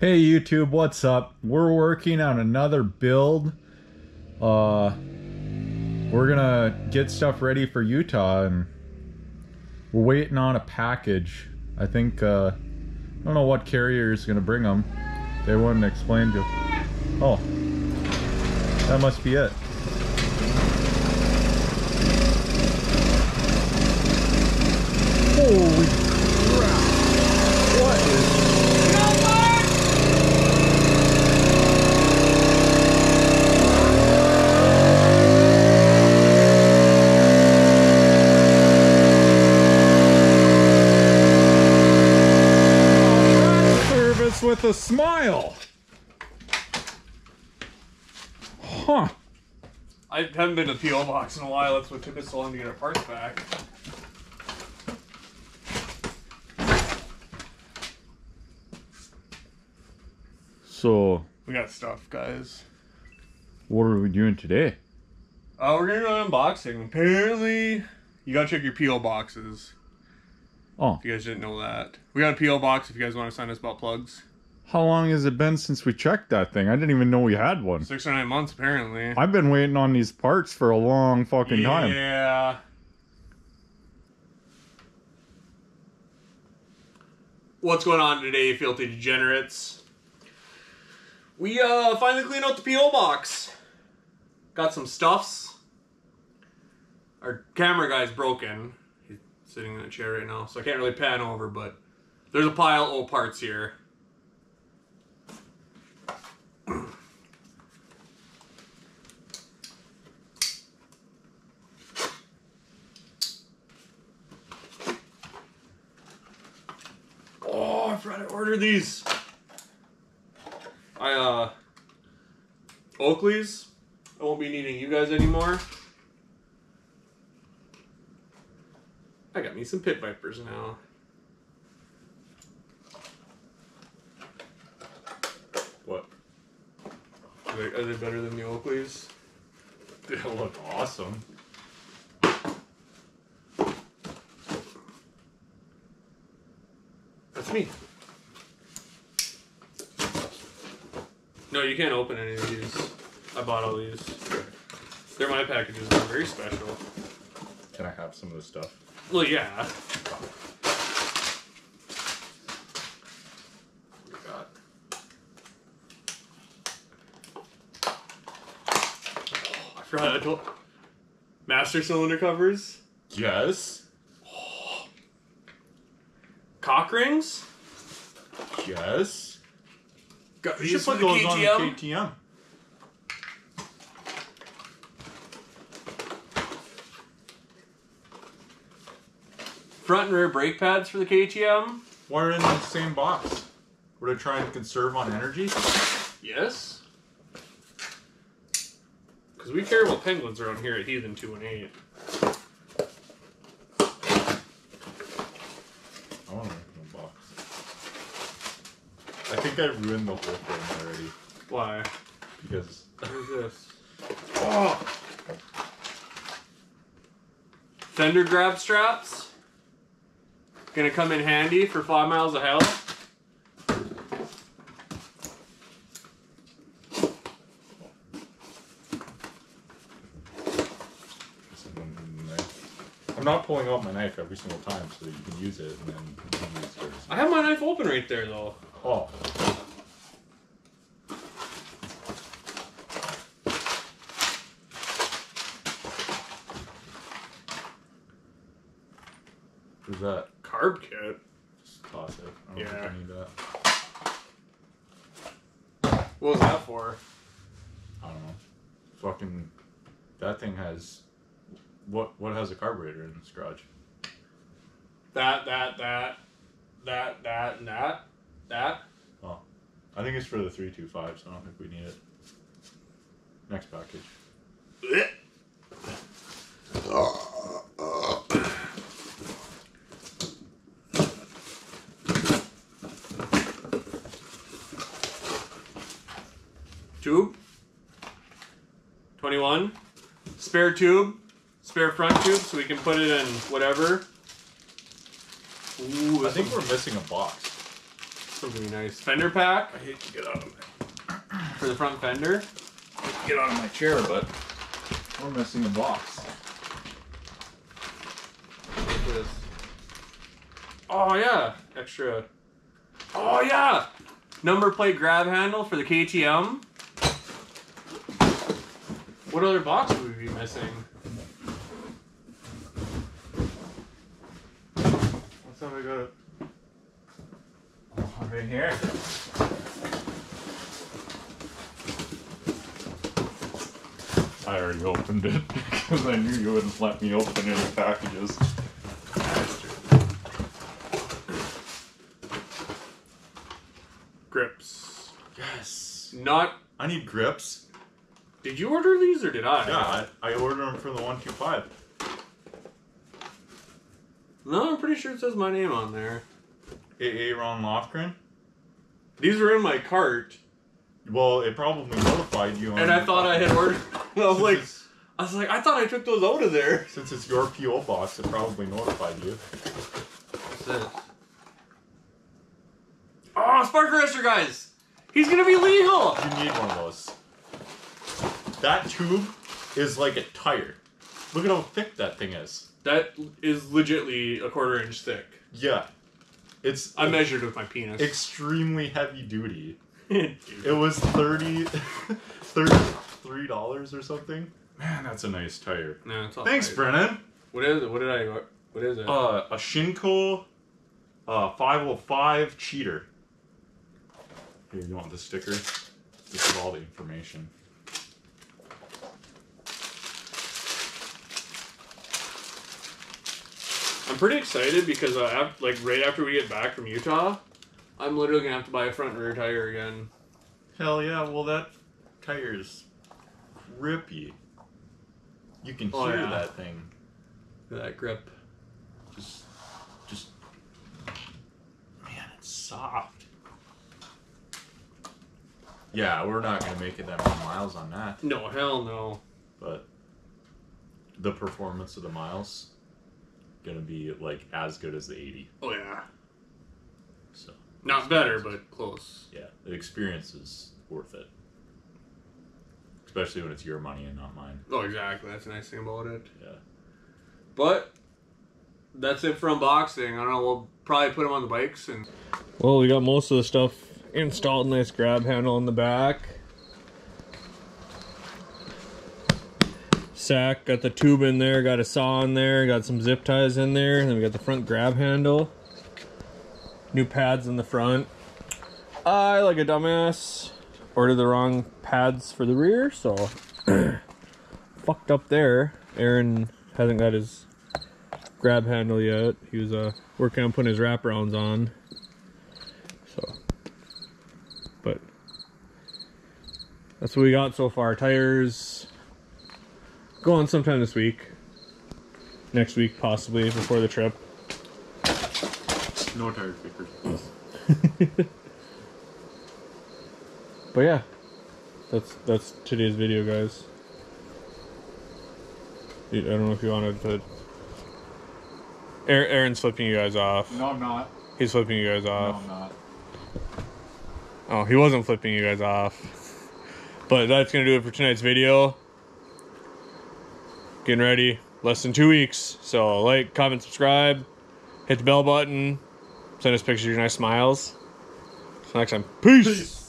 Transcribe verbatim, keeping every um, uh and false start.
Hey YouTube, what's up? We're working on another build. Uh, we're gonna get stuff ready for Utah and we're waiting on a package. I think, uh, I don't know what carrier is gonna bring them. They wouldn't explain to... Oh, that must be it. Holy crap, what is... with a smile. Huh. I haven't been to the P O box in a while. That's what took us so long to get our parts back. So we got stuff, guys. What are we doing today? Uh, we're gonna do an unboxing. Apparently you gotta check your P O boxes. Oh, if you guys didn't know that, we got a P O box if you guys want to sign us about plugs. How long has it been since we checked that thing? I didn't even know we had one. Six or nine months, apparently. I've been waiting on these parts for a long fucking yeah. time. Yeah. What's going on today, filthy degenerates? We uh, finally cleaned out the P O box. Got some stuffs. Our camera guy's broken. He's sitting in a chair right now, so I can't really pan over, but there's a pile of parts here. Oh, I forgot to order these. I, uh, Oakley's. I won't be needing you guys anymore. I got me some Pit Vipers now. What? Are they, are they better than the Oakleys? They look awesome. That's me. No, you can't open any of these. I bought all these. They're my packages. They're very special. Can I have some of this stuff? Well, yeah. I told master cylinder covers. Yes. Oh. Cock rings. Yes. Got, we should put those K T M. On the K T M. Front and rear brake pads for the K T M. Why are they in the same box? Were they trying to conserve on energy? Yes. Because we care about penguins around here at Heathon two eighteen. I want to open the box. I think I ruined the whole thing already. Why? Because... What is this? Oh! Fender grab straps. Gonna come in handy for five miles of hell. I'm not pulling out my knife every single time so that you can use it and then you can use yours. I have my knife open right there though. Oh. Who's that? Carb kit. Just toss it. I don't yeah. think I need that. What was that for? I don't know. Fucking that thing has... What what has a carburetor in this garage? That, that, that, that, that, and that, that. Oh. I think it's for the three two five, so I don't think we need it. Next package. Tube. twenty-one. Spare tube. Spare front tube, so we can put it in whatever. Ooh, I think we're missing a box. really nice. Fender pack. I hate to get out of it. For the front fender. I hate to get out of my chair, but we're missing a box. Look at this. Oh, yeah. Extra. Oh, yeah. Number plate grab handle for the K T M. What other box would we be missing? What's up? I got it. Oh, right here. I already opened it because I knew you wouldn't let me open any packages. Grips. Yes. Not. I need grips. Did you order these or did I? Yeah, I, I ordered them from the one two five. No, I'm pretty sure it says my name on there. Aaron Lofgren? These were in my cart. Well, it probably notified you on. And I thought I had ordered. I was like, I was like, I thought I took those out of there. Since it's your P O box, it probably notified you. What's this? Oh, spark arrestor, guys! He's gonna be legal! You need one of those. That tube is like a tire. Look at how thick that thing is. That is legitly a quarter inch thick. Yeah. It's. I measured with my penis. Extremely heavy duty. It was thirty-three dollars or something. Man, that's a nice tire. No, it's all Thanks, tight. Brennan! What is it? What did I got? What is it? Uh, a Shinko uh, five oh five Cheater. Here, you want the sticker? This is all the information. I'm pretty excited because I have, like right after we get back from Utah, I'm literally gonna have to buy a front and rear tire again. Hell yeah! Well, that tire is grippy. You can oh, hear yeah. that thing. That grip. Just, just, man, it's soft. Yeah, we're not going to make it that many miles on that. No, hell no. But the performance of the miles going to be like as good as the eighty. Oh, yeah. So not better, but close. Yeah, the experience is worth it. Especially when it's your money and not mine. Oh, exactly. That's the nice thing about it. Yeah. But that's it for unboxing. I don't know, we'll probably put them on the bikes. and. Well, we got most of the stuff. Installed a nice grab handle on the back. Sack, got the tube in there, got a saw in there, got some zip ties in there, and then we got the front grab handle. New pads in the front. I, like a dumbass, ordered the wrong pads for the rear, so fucked up there. Aaron hasn't got his grab handle yet. He was uh, working on putting his wraparounds on. But that's what we got so far. Tires go on sometime this week. Next week, possibly, before the trip. No tire pickers. But yeah, that's that's today's video, guys. I don't know if you wanted to... Aaron's flipping you guys off. No, I'm not. He's flipping you guys off. No, I'm not. Oh, he wasn't flipping you guys off. But that's going to do it for tonight's video. Getting ready. Less than two weeks. So like, comment, subscribe. Hit the bell button. Send us pictures of your nice smiles. Till next time. Peace. Peace.